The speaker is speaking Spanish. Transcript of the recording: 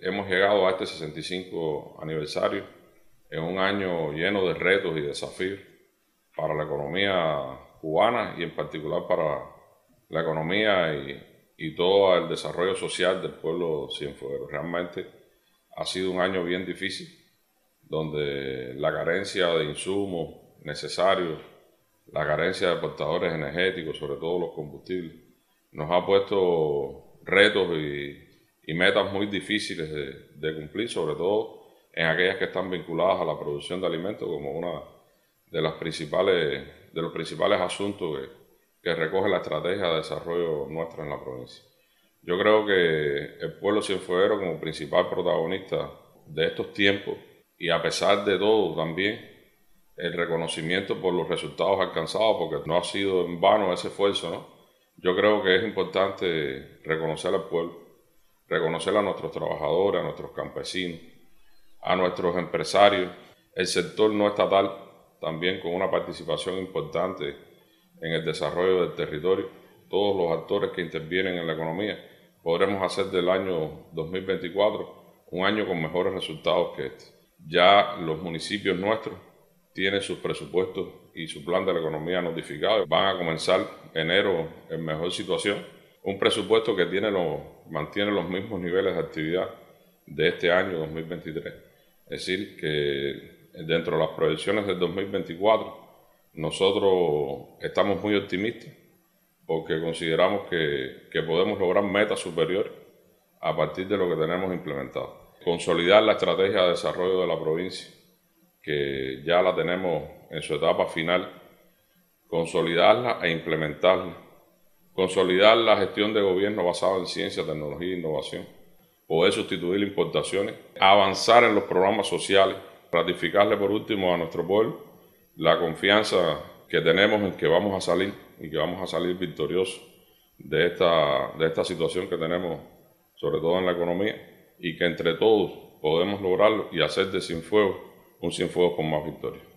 Hemos llegado a este 65 aniversario en un año lleno de retos y desafíos para la economía cubana y en particular para la economía y todo el desarrollo social del pueblo cienfueguero. Realmente ha sido un año bien difícil, donde la carencia de insumos necesarios, la carencia de portadores energéticos, sobre todo los combustibles, nos ha puesto retos y metas muy difíciles de cumplir, sobre todo en aquellas que están vinculadas a la producción de alimentos, como una de las de los principales asuntos que recoge la estrategia de desarrollo nuestra en la provincia. Yo creo que el pueblo cienfueguero, como principal protagonista de estos tiempos, y a pesar de todo también el reconocimiento por los resultados alcanzados, porque no ha sido en vano ese esfuerzo, ¿no? Yo creo que es importante reconocer al pueblo, reconocer a nuestros trabajadores, a nuestros campesinos, a nuestros empresarios, el sector no estatal, también con una participación importante en el desarrollo del territorio, todos los actores que intervienen en la economía. Podremos hacer del año 2024 un año con mejores resultados que este. Ya los municipios nuestros tienen sus presupuestos y su plan de la economía notificado. Van a comenzar enero en mejor situación. Un presupuesto que mantiene los mismos niveles de actividad de este año 2023. Es decir, que dentro de las proyecciones del 2024, nosotros estamos muy optimistas porque consideramos que podemos lograr metas superiores a partir de lo que tenemos implementado. Consolidar la estrategia de desarrollo de la provincia, que ya la tenemos en su etapa final, consolidarla e implementarla. Consolidar la gestión de gobierno basada en ciencia, tecnología e innovación. Poder sustituir importaciones, avanzar en los programas sociales, ratificarle por último a nuestro pueblo la confianza que tenemos en que vamos a salir y que vamos a salir victoriosos de esta situación que tenemos, sobre todo en la economía, y que entre todos podemos lograrlo y hacer de Cienfuegos un Cienfuegos con más victoria.